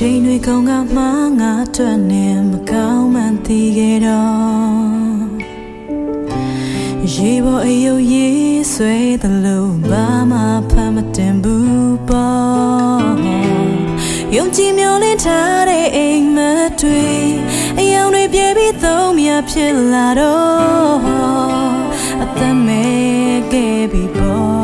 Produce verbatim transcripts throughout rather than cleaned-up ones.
ချိန်တွေကောင်းကမှငါအတွက်နဲ့မကောင်းမှန်သိခဲ့တော့ရေပေါ်အယုတ်ရေးဆွဲသလိုဘာမှဖမ်းမတင်ဘူးပေါ့ယုံကြည်မျှော်လင့်ထားတဲ့အိမ်မက်တွေအယောင်တွေပြေပြီးသုံးမြဖြစ်လာတော့အသက်မဲ့ခဲ့ပြီပေါ့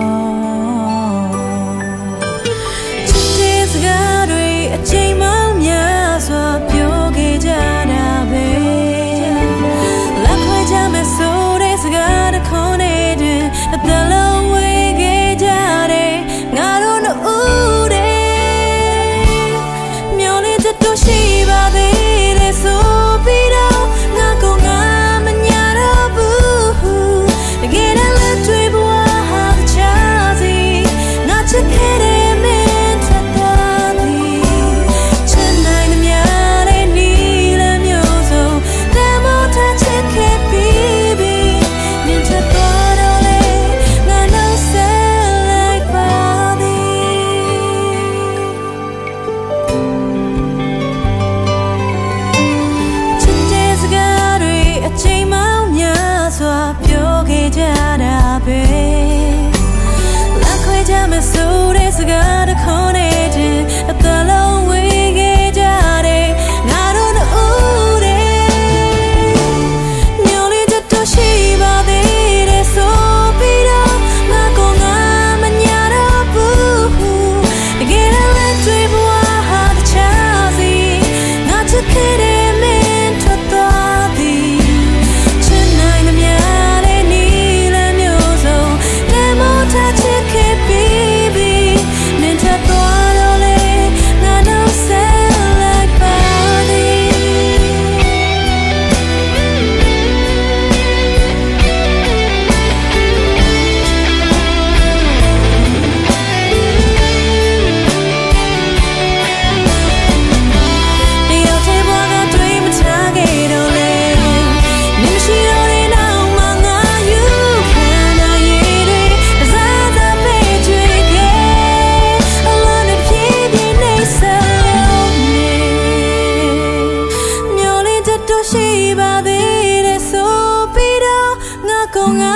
또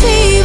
시작